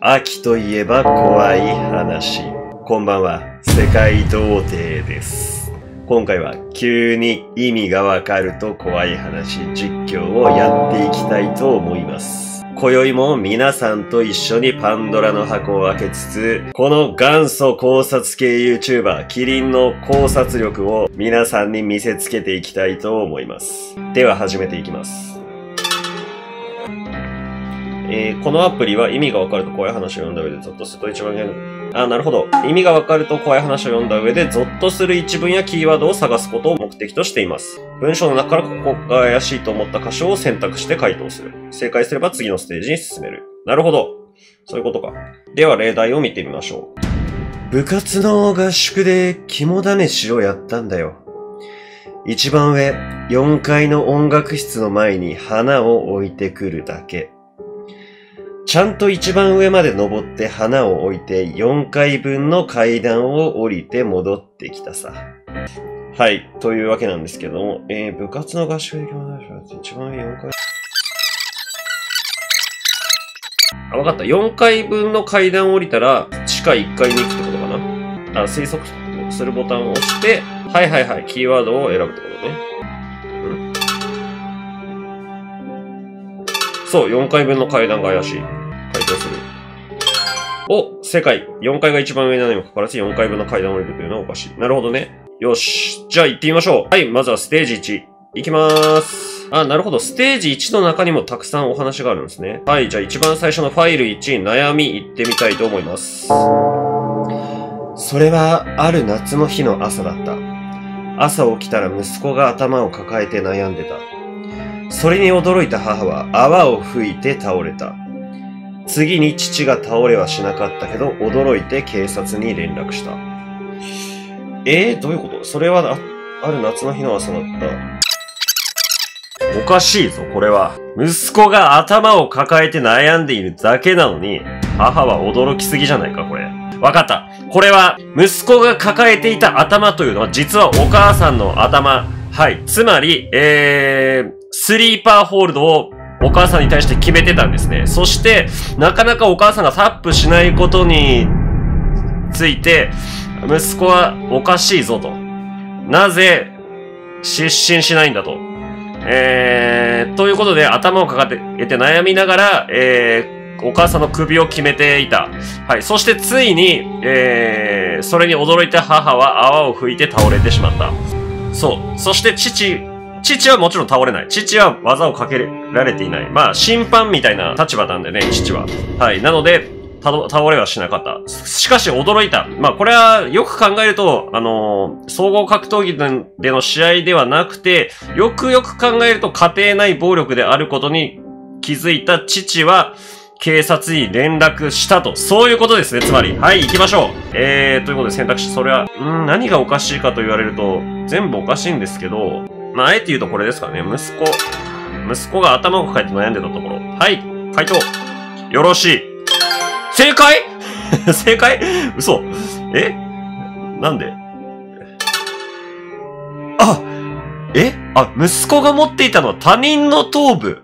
秋といえば怖い話。こんばんは、世界童貞です。今回は急に意味がわかると怖い話実況をやっていきたいと思います。今宵も皆さんと一緒にパンドラの箱を開けつつ、この元祖考察系 YouTuber キリンの考察力を皆さんに見せつけていきたいと思います。では始めていきます。このアプリは意味がわかると怖い話を読んだ上でゾッとすると一番なるほど。意味がわかると怖い話を読んだ上でゾッとする一文やキーワードを探すことを目的としています。文章の中からここが怪しいと思った箇所を選択して回答する。正解すれば次のステージに進める。なるほど。そういうことか。では例題を見てみましょう。部活の合宿で肝試しをやったんだよ。一番上、4階の音楽室の前に花を置いてくるだけ。ちゃんと一番上まで登って花を置いて4回分の階段を降りて戻ってきたさ。はい。というわけなんですけども、部活の合宿で一番上4回。あ、わかった。4回分の階段を降りたら、地下1階に行くってことかな。あ、推測するボタンを押して、はいはいはい、キーワードを選ぶってことね。そう、4回分の階段が怪しい。回答する。お、正解。4階が一番上なのにもかかわらず4階分の階段を降りるというのはおかしい。なるほどね。よし。じゃあ行ってみましょう。はい、まずはステージ1。行きまーす。あ、なるほど。ステージ1の中にもたくさんお話があるんですね。はい、じゃあ一番最初のファイル1、悩み行ってみたいと思います。それは、ある夏の日の朝だった。朝起きたら息子が頭を抱えて悩んでた。それに驚いた母は泡を吹いて倒れた。次に父が倒れはしなかったけど、驚いて警察に連絡した。どういうこと？それはある夏の日の朝だった。おかしいぞ、これは。息子が頭を抱えて悩んでいるだけなのに、母は驚きすぎじゃないか、これ。わかった。これは、息子が抱えていた頭というのは、実はお母さんの頭。はい。つまり、スリーパーホールドをお母さんに対して決めてたんですね。そして、なかなかお母さんがタップしないことについて、息子はおかしいぞと。なぜ、失神しないんだと。ということで、頭を抱えて悩みながら、お母さんの首を決めていた。はい。そしてついに、それに驚いた母は泡を吹いて倒れてしまった。そう。そして父はもちろん倒れない。父は技をかけられていない。まあ、審判みたいな立場なんでね、父は。はい。なので、倒れはしなかった。しかし、驚いた。まあ、これは、よく考えると、総合格闘技での試合ではなくて、よくよく考えると、家庭内暴力であることに気づいた父は、警察に連絡したと。そういうことですね、つまり。はい、行きましょう。ということで選択肢、それは、何がおかしいかと言われると、全部おかしいんですけど、まあ、あえて言うとこれですかね。息子が頭を抱えて悩んでたところ。はい。回答。よろしい。正解正解嘘。なんで息子が持っていたのは他人の頭部。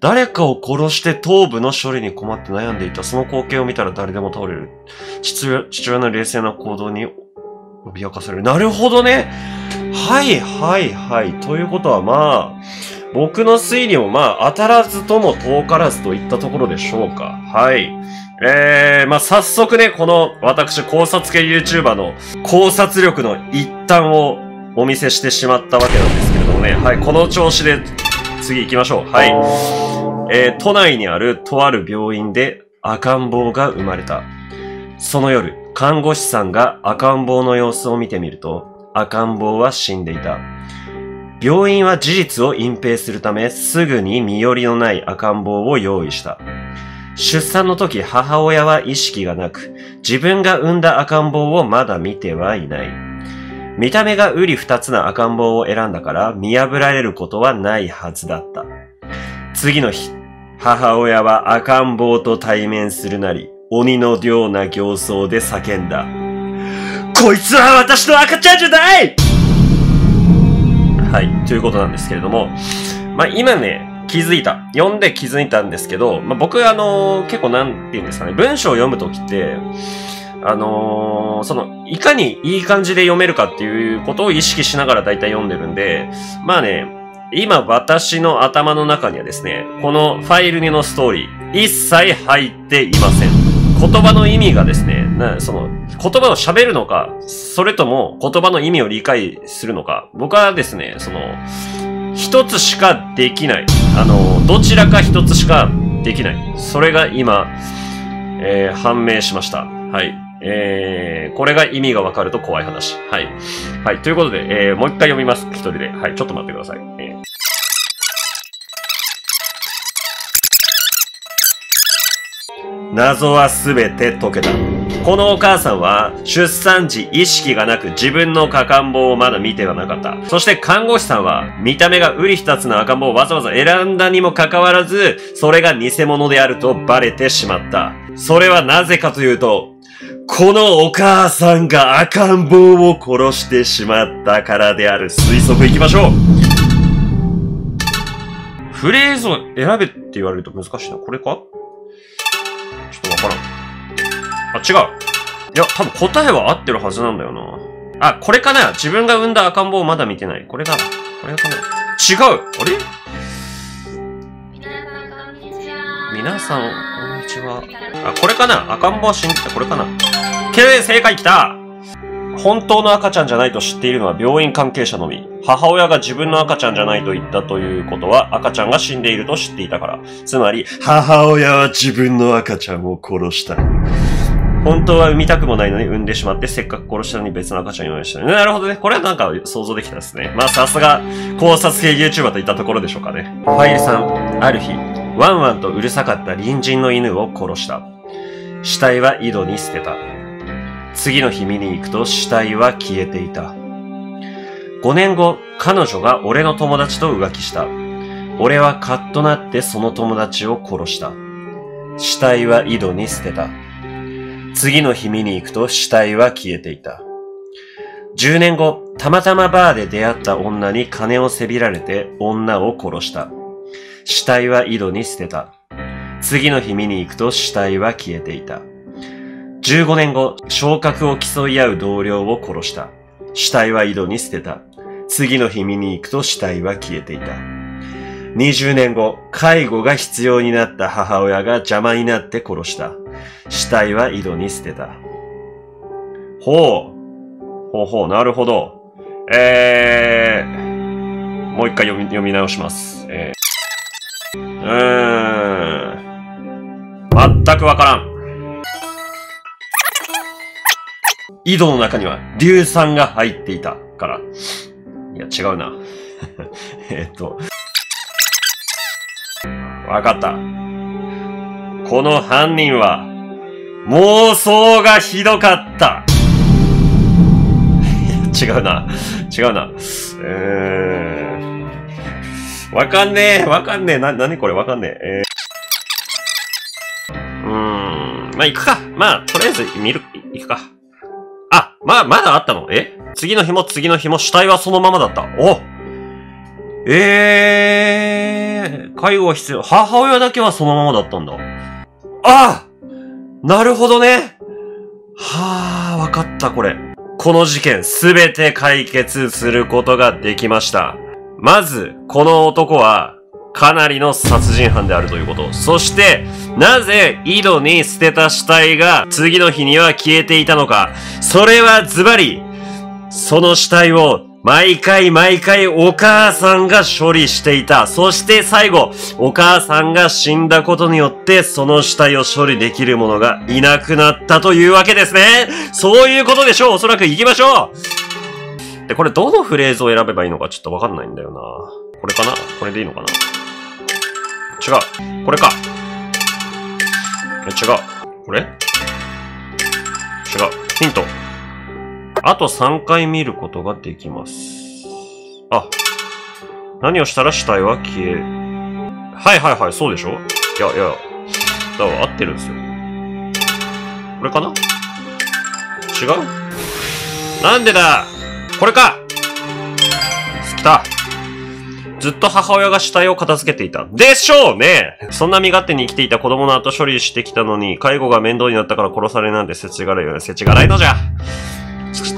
誰かを殺して頭部の処理に困って悩んでいた。その光景を見たら誰でも倒れる。父親の冷静な行動に脅かされる。なるほどね。はいはいはい。ということはまあ、僕の推理もまあ、当たらずとも遠からずといったところでしょうか。はい。まあ早速ね、この私考察系 YouTuber の考察力の一端をお見せしてしまったわけなんですけれどもね。はい、この調子で次行きましょう。はい。都内にあるとある病院で赤ん坊が生まれた。その夜、看護師さんが赤ん坊の様子を見てみると、赤ん坊は死んでいた。病院は事実を隠蔽するため、すぐに身寄りのない赤ん坊を用意した。出産の時、母親は意識がなく、自分が産んだ赤ん坊をまだ見てはいない。見た目が瓜二つな赤ん坊を選んだから、見破られることはないはずだった。次の日、母親は赤ん坊と対面するなり、鬼のような形相で叫んだ。こいつは私の赤ちゃんじゃない！はい、ということなんですけれども、まあ、今ね、気づいた。読んで気づいたんですけど、まあ、僕、結構なんて言うんですかね、文章を読むときって、いかにいい感じで読めるかっていうことを意識しながら大体読んでるんで、まあね、今私の頭の中にはですね、このファイル2のストーリー、一切入っていません。言葉の意味がですね、言葉を喋るのか、それとも言葉の意味を理解するのか、僕はですね、一つしかできない。どちらか一つしかできない。それが今、判明しました。はい。これが意味がわかると怖い話。はい。はい。ということで、もう一回読みます。一人で。はい。ちょっと待ってください。謎はすべて解けた。このお母さんは出産時意識がなく自分の赤ん坊をまだ見てはなかった。そして看護師さんは見た目が瓜二つの赤ん坊をわざわざ選んだにもかかわらず、それが偽物であるとバレてしまった。それはなぜかというと、このお母さんが赤ん坊を殺してしまったからである。推測行きましょう。フレーズを選べって言われると難しいな。これか？ちょっとわからん。あ、違う。いや、多分答えは合ってるはずなんだよな。あ、これかな？自分が産んだ赤ん坊をまだ見てない。これだ。これかな？違う！あれ？皆さん、こんにちは。あ、これかな？赤ん坊は死んでた。これかな？正解きた！本当の赤ちゃんじゃないと知っているのは病院関係者のみ。母親が自分の赤ちゃんじゃないと言ったということは赤ちゃんが死んでいると知っていたから。つまり、母親は自分の赤ちゃんを殺した。本当は産みたくもないのに産んでしまって、せっかく殺したのに別の赤ちゃんを用意した。なるほどね。これはなんか想像できたですね。まあさすが考察系 YouTuber といったところでしょうかね。ファイルさん、ある日、ワンワンとうるさかった隣人の犬を殺した。死体は井戸に捨てた。次の日見に行くと死体は消えていた。5年後、彼女が俺の友達と浮気した。俺はカッとなってその友達を殺した。死体は井戸に捨てた。次の日見に行くと死体は消えていた。10年後、たまたまバーで出会った女に金をせびられて女を殺した。死体は井戸に捨てた。次の日見に行くと死体は消えていた。15年後、昇格を競い合う同僚を殺した。死体は井戸に捨てた。次の日見に行くと死体は消えていた。20年後、介護が必要になった母親が邪魔になって殺した。死体は井戸に捨てた。ほう。ほうほう、なるほど。もう一回読み直します。全くわからん。井戸の中には硫酸が入っていたから。いや、違うな。わかった。この犯人は、妄想がひどかった。いや、違うな。違うな。わかんねえ。わかんねえ。なにこれわかんねえ。まあ、行くか。まあ、とりあえず行くか。あ、まだあったの？次の日も死体はそのままだった。お！介護は必要。母親だけはそのままだったんだ。あ！なるほどね。はあ、わかった、これ。この事件、すべて解決することができました。まず、この男は、かなりの殺人犯であるということ。そして、なぜ井戸に捨てた死体が次の日には消えていたのか。それはズバリ、その死体を毎回お母さんが処理していた。そして最後、お母さんが死んだことによってその死体を処理できる者がいなくなったというわけですね。そういうことでしょう。おそらく行きましょう。で、これどのフレーズを選べばいいのかちょっとわかんないんだよな。これかな？これでいいのかな？違う。これか。違う。これ？違う。ヒント。あと3回見ることができます。あ。何をしたら死体は消える。はい、そうでしょ？いや。だから合ってるんですよ。これかな？違う？なんでだ！これか！来た。ずっと母親が死体を片付けていた。でしょうね。そんな身勝手に生きていた子供の後処理してきたのに、介護が面倒になったから殺されなんて世知辛いよね。世知辛いのじゃ。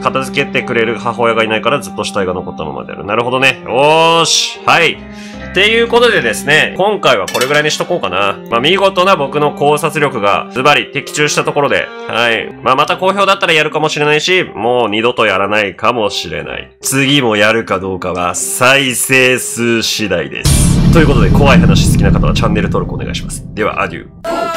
片付けてくれる母親がいないからずっと死体が残ったままである。なるほどね。おーし。はい。っていうことでですね、今回はこれぐらいにしとこうかな。まあ、見事な僕の考察力がズバリ的中したところで、はい。まあ、また好評だったらやるかもしれないし、もう二度とやらないかもしれない。次もやるかどうかは再生数次第です。ということで、怖い話好きな方はチャンネル登録お願いします。では、アデュー。